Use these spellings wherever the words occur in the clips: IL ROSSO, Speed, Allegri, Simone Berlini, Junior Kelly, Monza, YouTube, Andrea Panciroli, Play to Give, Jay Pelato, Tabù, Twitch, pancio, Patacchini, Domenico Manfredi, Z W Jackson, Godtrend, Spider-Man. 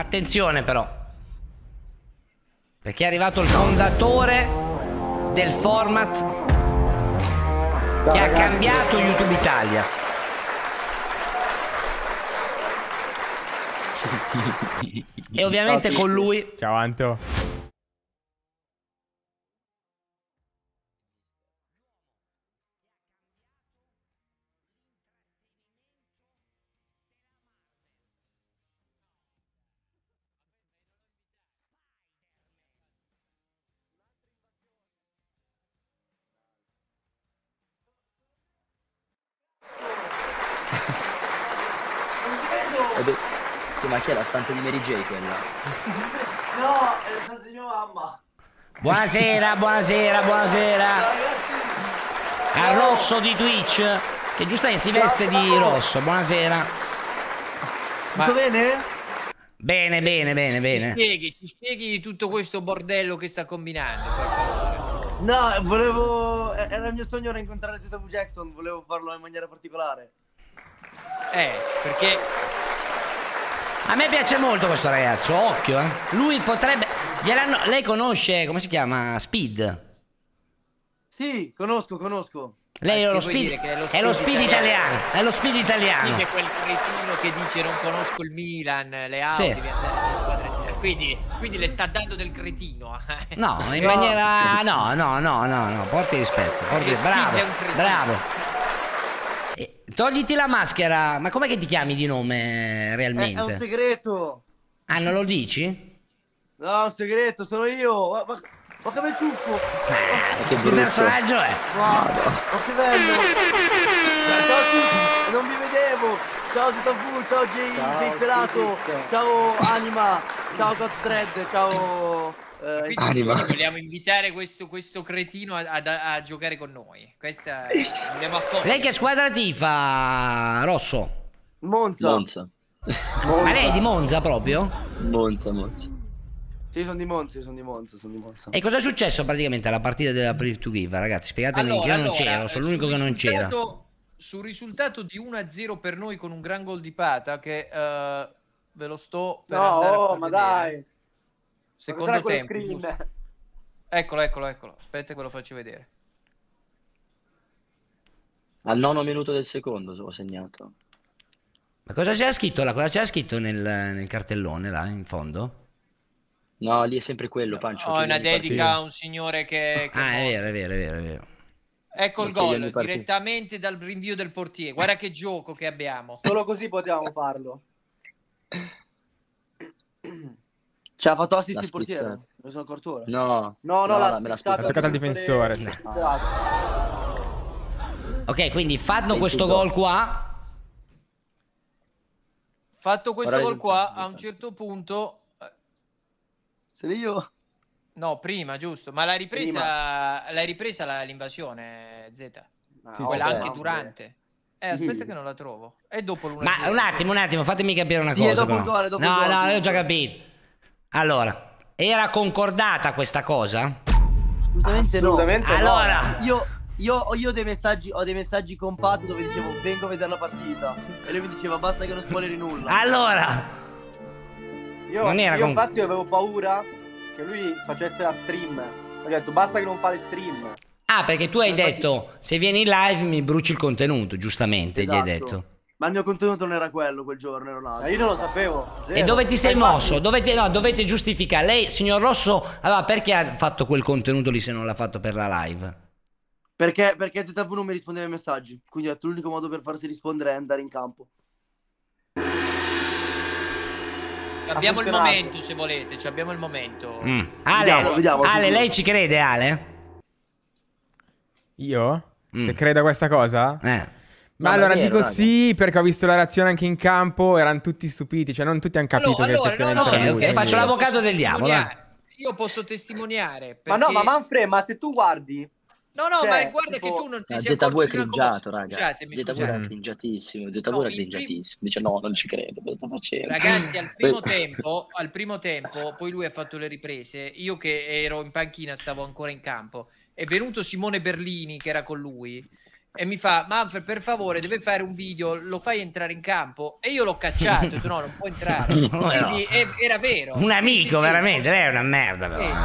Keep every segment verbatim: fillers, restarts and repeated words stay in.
Attenzione però, perché è arrivato il fondatore del format che ha cambiato YouTube Italia. E ovviamente con lui... Ciao Anto. Ma chi è la stanza di Mary J quella? No, è la stanza di mia mamma. Buonasera, buonasera, buonasera. Al Rosso di Twitch, che giustamente si veste no, di no. rosso. Buonasera. Ma... Tutto bene? Bene, bene, bene, bene. Ci spieghi, ci spieghi tutto questo bordello che sta combinando? No, volevo... Era il mio sogno rincontrare Z W Jackson, volevo farlo in maniera particolare. Eh, perché... A me piace molto questo ragazzo, occhio, eh. Lui potrebbe... Gliel'hanno... Lei conosce, come si chiama? Speed? Sì, conosco, conosco. Lei è lo speed... È, lo speed è lo Speed italiano. italiano, è lo Speed italiano. Sì, che quel cretino che dice non conosco il Milan, le auto, sì. quindi, quindi le sta dando del cretino. No, in no. maniera... No, no, no, no, no, porti rispetto, porti rispetto. Bravo, bravo. Togliti la maschera. Ma com'è che ti chiami di nome realmente? È, è un segreto. Ah, non lo dici? No, è un segreto, sono io. Ma, ma, ma che bel ciuffo. Ah, che brutto. Che personaggio è? Guarda, no, no. Ma che bello. Ciao a tutti, non vi vedevo. Ciao Tabù, ciao Jay Pelato, ciao Anima, ciao Godtrend, ciao... Eh, quindi vogliamo invitare questo, questo cretino a, a, a giocare con noi. Questa è... Lei che squadra tifa, Rosso? Monza. Monza. Monza. Ma lei è di Monza proprio? Monza, Monza. Sì, sono di Monza, sono di Monza, sono di Monza. E cosa è successo praticamente alla partita della Play to Give, ragazzi? Spiegatemi, allora, io allora, non c'ero, sono l'unico che non c'era. Sul risultato di uno a zero per noi con un gran gol di Pata che uh, ve lo sto per no, andare oh, a ma dai. Secondo tempo, eccolo, eccolo, eccolo. Aspetta che lo faccio vedere. Al nono minuto del secondo l'ho segnato. Ma cosa c'era scritto là? Cosa c'era scritto nel, nel cartellone là in fondo? No, lì è sempre quello, Pancio. Oh, è una dedica a un signore che... che ah, è vero, è vero, è vero, è vero. Ecco il gol, direttamente dal rinvio del portiere. Guarda che gioco che abbiamo. Solo così potevamo farlo. Ci ha fatto assist il portiere? Me ne sono accorto ora. No, no, no, no la, la, me la spiazzata. L'ha toccata al difensore. Le... No. Ok, quindi fatto questo gol qua. Fatto questo gol qua, a un certo punto... Se io... No, prima, giusto. Ma l'hai ripresa l'hai ripresa l'invasione, Z? Ah, sì, quella anche durante. Eh, sì. Aspetta che non la trovo. E dopo l'una. Ma un attimo, un attimo, fatemi capire una sì, cosa. Dopo gol, dopo no, gol, no, io ho già capito. Allora, era concordata questa cosa? Assolutamente, Assolutamente no. Allora, no. Io, io, io ho dei messaggi, ho dei messaggi con Pat dove dicevo vengo a vedere la partita e lui mi diceva basta che non spoileri nulla. Allora, io, non era io con... infatti avevo paura che lui facesse la stream. Ho detto basta che non fare stream. Ah, perché tu hai infatti... detto se vieni in live mi bruci il contenuto, giustamente, esatto. Gli hai detto. Ma il mio contenuto non era quello quel giorno, era un altro. Io non lo sapevo. Zero. E dove ti sei mosso? Dovete, no, dovete giustificare. Lei, signor Rosso, allora perché ha fatto quel contenuto lì se non l'ha fatto per la live? Perché, perché Z W non mi rispondeva ai messaggi. Quindi l'unico modo per farsi rispondere è andare in campo. Abbiamo il momento, se volete. Cioè, abbiamo il momento. Mm. Ale, vediamo, vediamo, Ale lei ci crede, Ale? Io? Mm. Se credo a questa cosa? Eh. Ma, ma allora vero, dico raga. Sì, perché ho visto la reazione anche in campo, erano tutti stupiti, cioè non tutti hanno capito allora, che allora, effettivamente no, no, okay, faccio l'avvocato del diavolo. Io posso testimoniare. Perché... Ma no, ma Manfred, ma se tu guardi... No, no, cioè, ma guarda tipo... che tu non ti sei accorto... Z W è cringiato, raga. Z W era cringiatissimo, Z W no, era cringiatissimo. Dice no, non ci credo, cosa sta facendo? Ragazzi, al primo tempo, al primo tempo, poi lui ha fatto le riprese, io che ero in panchina stavo ancora in campo, è venuto Simone Berlini che era con lui... e mi fa: Manfred, per favore, deve fare un video, lo fai entrare in campo? E io l'ho cacciato, ho detto, no, non può entrare. No, quindi no. È, era vero. Un amico, sì, sì, veramente, sì. Lei è una merda però. Sì. No,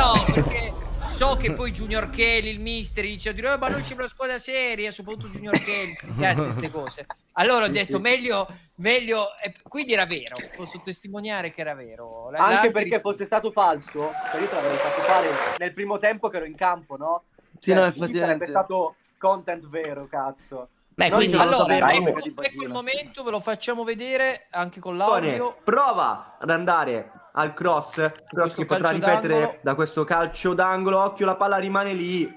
no, perché so che poi Junior Kelly, il mister, dice: oh, ma noi siamo una squadra seria, soprattutto Junior Kelly, cazzo, queste cose. Allora ho detto, meglio, meglio, quindi era vero, posso testimoniare che era vero. La, anche perché fosse stato falso, per io te l'avevo fatto fare nel primo tempo che ero in campo, no? Sì, cioè, no, infatti sarebbe stato content vero, cazzo. Beh, no, quindi allora, so, dai, ecco, ecco il momento, ve lo facciamo vedere anche con l'audio. Prova ad andare al cross, cross che potrà ripetere da questo calcio d'angolo. Occhio, la palla rimane lì.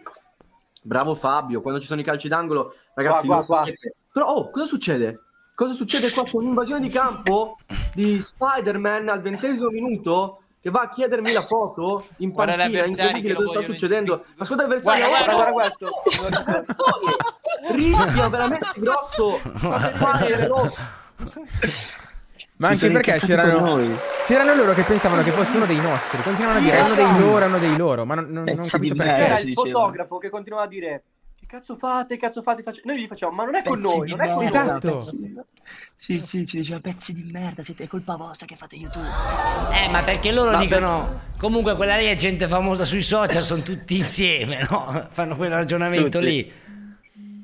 Bravo Fabio, quando ci sono i calci d'angolo, ragazzi, qua, qua, qua. Però oh, cosa succede? Cosa succede qua con un'invasione di campo di Spider-Man al ventesimo minuto? Che va a chiedermi la foto in panchina, incredibile cosa sta succedendo. Ma scusa l'avversario, guarda, guarda, guarda questo. Rischio veramente grosso. Ma anche perché c'erano loro che pensavano che fosse uno dei nostri. Continuano a dire uno dei loro, uno dei loro. Ma non capito perché. Era il fotografo che continuava a dire: che cazzo fate, cazzo fate, faccio... Noi gli facciamo, ma non è con pezzi noi, non è con noi. Esatto. Sì, sì, ci diceva pezzi di merda, siete, è colpa vostra che fate YouTube. Eh, ma perché loro ma dicono, per... comunque quella lì è gente famosa sui social, sono tutti insieme, no? Fanno quel ragionamento tutti lì.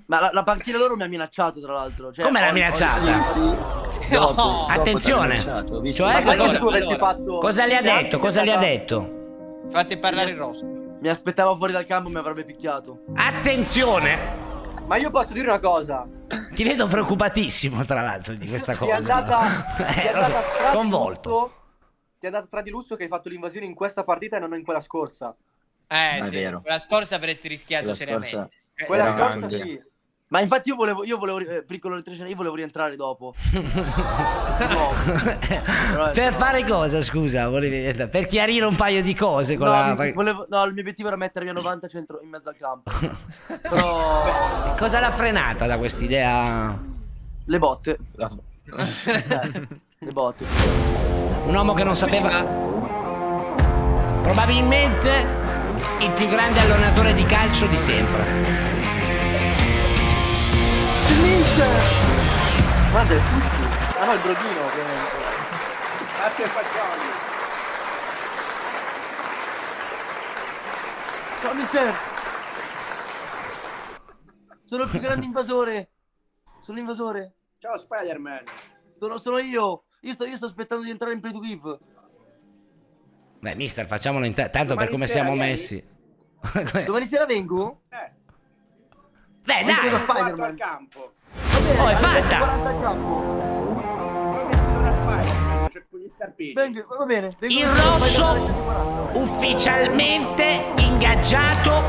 Ma la, la panchina loro mi ha minacciato, tra l'altro. Cioè, come l'ha minacciata? Oggi, sì, sì. No. Dopo, attenzione. Dopo minacciato, cioè, ma cosa, allora, fatto... cosa gli ha detto, cosa gli ha detto? Fate parlare il Rosso. Mi aspettavo fuori dal campo, mi avrebbe picchiato. Attenzione! Ma io posso dire una cosa. Ti vedo preoccupatissimo, tra l'altro, di questa cosa. Ti è andata, eh, ti è andata so, convolto. Lusso, ti è andata stra di lusso che hai fatto l'invasione in questa partita e non in quella scorsa. Eh, ma sì, vero. Quella scorsa avresti rischiato quella seriamente. Scorsa, eh, quella scorsa sì. Ma infatti io volevo, io volevo, eh, piccolo elettricità, io volevo rientrare dopo. No. Per fare cosa, scusa? Volevi, per chiarire un paio di cose con no, la... mi, volevo, no, il mio obiettivo era mettermi a novanta centro in mezzo al campo. Però... cosa l'ha frenata da quest'idea? Le botte. No. Le botte. Un uomo che non sapeva... probabilmente il più grande allenatore di calcio di sempre. Guarda, è tutto. Ah no, il brodino ovviamente. Grazie a Panciroli. Ciao mister. Sono il più grande invasore. Sono l'invasore. Ciao Spider-Man. Sono, sono io. Io sto, io sto aspettando di entrare in Play to Give. Beh mister, facciamolo in tanto domani per come sera, siamo messi. Domani sera vengo? Eh. Beh, dai, lo Spider-Man al campo. Vabbè, oh, è fatta! quaranta al campo. Cerco di scarpini. Vengo, va bene. Vengo, il Rosso ufficialmente ingaggiato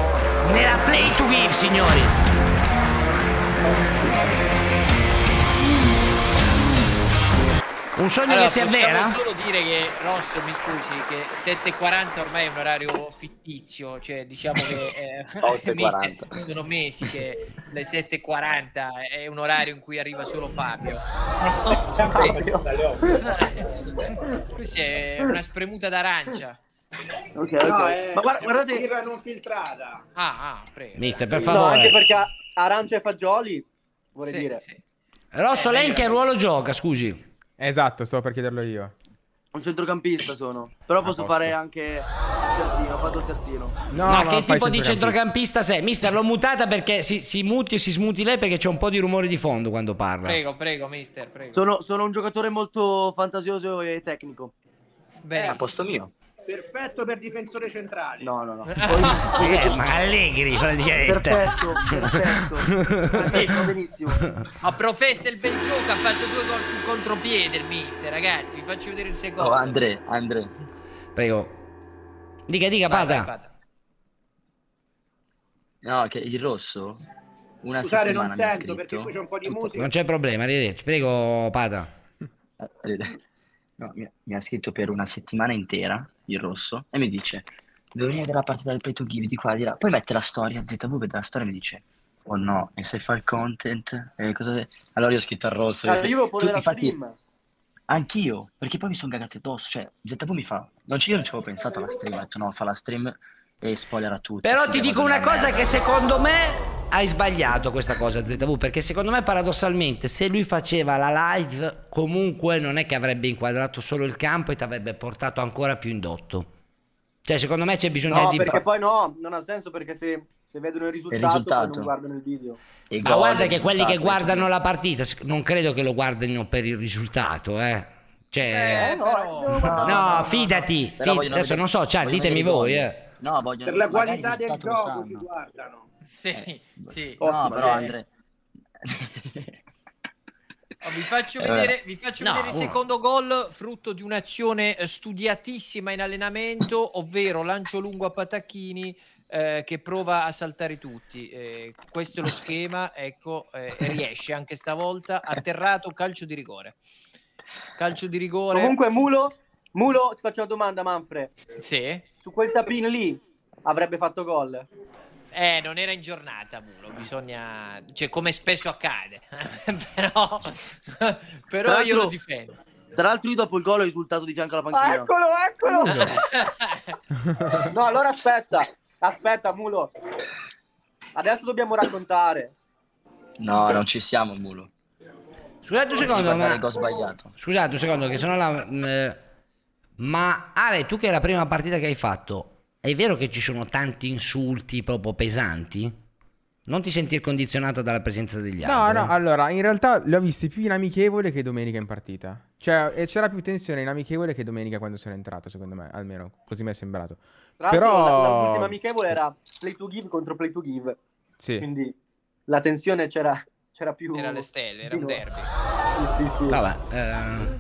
nella Play to Give, signori. Un sogno allora, che si avvera? Possiamo solo dire che, Rosso, mi scusi, che sette e quaranta ormai è un orario fittizio, cioè diciamo che eh, mister, sono mesi che le sette e quaranta è un orario in cui arriva solo Fabio. Questa è una spremuta d'arancia. Okay, okay. No, eh, ma guarda, guardate... birra non filtrata. Ah, ah, prego. Mister, per favore. No, anche perché arancia e fagioli, vorrei sì, dire. Sì. Rosso, eh, lei in che ruolo gioca, scusi? Esatto, stavo per chiederlo io. Un centrocampista sono. Però posso, posso. fare anche terzino, ho fatto il terzino. No, ma no, che tipo di centrocampista sei? Mister, l'ho mutata perché si, si muti e si smuti lei perché c'è un po' di rumore di fondo quando parla. Prego, prego, mister, prego. Sono, sono un giocatore molto fantasioso e tecnico. Beh, a posto mio. Perfetto per difensore centrale. No, no, no. Poi... eh, ma Allegri praticamente. Perfetto, perfetto. Allegri, benissimo. A Professor il bel gioco ha fatto due gol sul contropiede il mister, ragazzi. Vi faccio vedere il secondo. Oh, Andrea, Andrea. Prego. Dica, dica, vai, Pata. Vai, Pata. No, che il Rosso. Una scusate, non sento perché qui c'è un po' di tutto musica. Non c'è problema, arrivederci. Prego, Pata. Arrivederci. No, mi ha scritto per una settimana intera il Rosso e mi dice: devo venire dalla parte del Play to Give di qua, di là. Poi mette la storia, Z W vede la storia e mi dice: oh no, e se fa il content? Eh, cosa... Allora io ho scritto al Rosso. Allora, io tu, infatti, anch'io, perché poi mi sono cagato addosso. Cioè, Z W mi fa: non ci, io non ci avevo pensato alla stream, ho detto no, fa la stream e spoiler a tutti. Però ti dico una cosa che secondo me hai sbagliato questa cosa Z W, perché secondo me paradossalmente se lui faceva la live comunque non è che avrebbe inquadrato solo il campo e ti avrebbe portato ancora più indotto. Cioè secondo me c'è bisogno no, di... No, perché poi no, non ha senso, perché se, se vedono il risultato, il risultato. non guardano il video. Il Ma guarda che quelli che guardano la partita non credo che lo guardino per il risultato, eh. Cioè... Eh, no, no, no, no, no, fidati. No, no. Fid... Adesso vedere... non so, cioè, ditemi voi, eh. No, voglio... Per la qualità del gioco ti guardano. Sì, eh, sì. Ottimo, no, però Andre... Oh, vi faccio vedere, vi faccio no, vedere il secondo gol, frutto di un'azione studiatissima in allenamento, ovvero lancio lungo a Patacchini eh, che prova a saltare tutti. Eh, questo è lo schema, ecco, eh, riesce anche stavolta, atterrato, calcio di rigore. Calcio di rigore. Comunque Mulo, Mulo, ti faccio una domanda, Manfred. Sì. Su questa pin lì avrebbe fatto gol? Eh, non era in giornata, Mulo, bisogna... Cioè, come spesso accade. Però, però io lo difendo. Tra l'altro io dopo il gol ho risultato di fianco alla panchina. Ah, eccolo, eccolo! No, allora aspetta, aspetta, Mulo. Adesso dobbiamo raccontare. No, non ci siamo, Mulo. Scusate un secondo, ma... ho sbagliato. Scusate un secondo, che sono la... Ma, Ale, tu che è la prima partita che hai fatto... È vero che ci sono tanti insulti proprio pesanti? Non ti sentire condizionato dalla presenza degli altri? No, no, allora, in realtà li ho visti più in amichevole che domenica in partita. Cioè, c'era più tensione in amichevole che domenica quando sono entrato, secondo me, almeno così mi è sembrato. Tra Però... l'ultima amichevole era Play to Give contro Play to Give. Sì. Quindi la tensione c'era più... Era le stelle, era un derby. Sì, sì, sì. Vabbè, eh...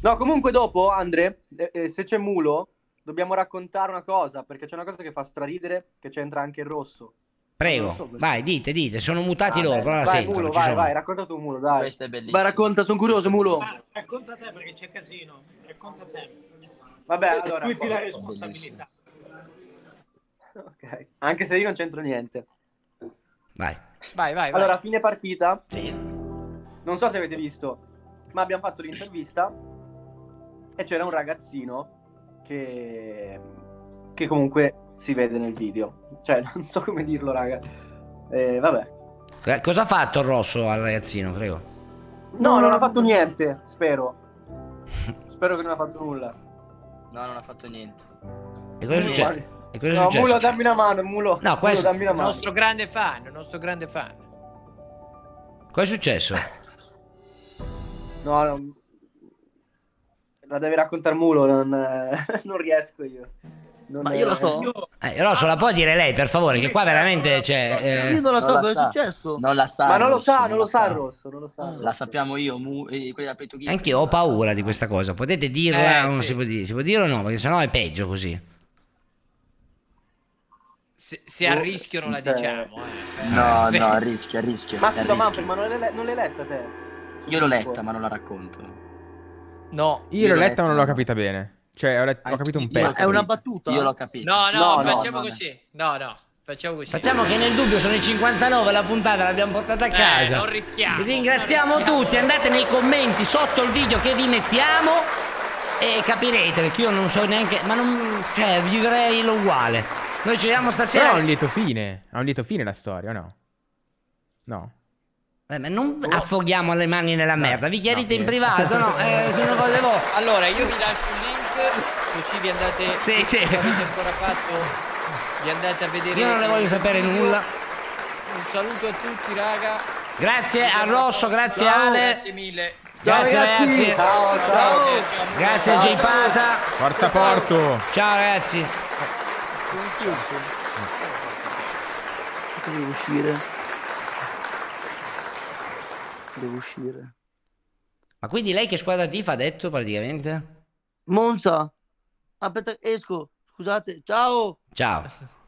No, comunque dopo, Andre, eh, se c'è Mulo... Dobbiamo raccontare una cosa, perché c'è una cosa che fa straridere, che c'entra anche il rosso. Prego, so vai, dite, dite, sono mutati ah, loro, però la sentono. Mulo, vai, sono. vai, racconta tu, Mulo, dai. Questo è bellissimo. Vai, racconta, sono curioso, Mulo. Ma, racconta te, perché c'è casino, racconta te. Vabbè, allora... Qui ti dà responsabilità. Ok, anche se io non c'entro niente. Vai. Vai, vai, Allora, vai. fine partita. Sì. Non so se avete visto, ma abbiamo fatto l'intervista e c'era un ragazzino... Che... che comunque si vede nel video. Cioè, non so come dirlo, raga. Eh, vabbè. Cosa ha fatto il rosso al ragazzino, prego? No, non ha fatto niente, spero. Spero che non ha fatto nulla. No, non ha fatto niente. E cosa è successo? E cosa è no, successo? Mulo, dammi una mano, Mulo. No, questo... Mulo, dammi una mano. Il nostro grande fan, il nostro grande fan. Cosa è successo? No, no... La devi raccontare Mulo, non, non riesco io. Non Ma io lo so. Eh, Rosso, la può dire lei, per favore, che qua veramente c'è... Eh... Io non la so, non cosa sa. è successo. Non la sa. Ma non lo Rosso, sa, non lo, lo sa, sa Rosso, non lo sa. La sappiamo io, Mu... Anche io ho paura di questa cosa, potete dirla eh, o non sì. si può dire? Si può dire o no? Perché sennò è peggio così. Se, se a rischio non la diciamo. Eh. No, eh, no, a rischio, a rischio. Ma scusa, Manfred, ma non l'hai letta te? Io l'ho letta, ma non la racconto. No, io l'ho letta ma non l'ho capita bene. Cioè, ho, letto, ho capito un pezzo. È una battuta. Io l'ho capito. No, no, no facciamo no, così. No, no, facciamo così. Facciamo che nel dubbio sono i cinquantanove, la puntata l'abbiamo portata a casa. Eh, non rischiamo. Vi ringraziamo rischiamo. tutti. Andate nei commenti sotto il video che vi mettiamo e capirete, perché io non so neanche... Ma non... Cioè, vivrei lo uguale. Noi ci vediamo stasera. Però ha un lieto fine. Ha un lieto fine la storia, no? No. Eh, ma non oh. affoghiamo le mani nella merda, vi chiarite no, in privato, no? Eh, sono cose voi. Allora, io vi lascio il link, così vi andate, sì, sì. avete ancora fatto, vi andate a vedere. Io non ne voglio sapere nulla. Un saluto a tutti, raga. Grazie a Rosso, grazie a Ale. Grazie mille. Grazie ragazzi. Ciao, ciao. Grazie a J Pata. Forza Porto. Ciao ragazzi. Devo uscire. Devo uscire. Ma quindi lei che squadra tifa ha detto praticamente? Monza. Aspetta, esco. Scusate. Ciao. Ciao.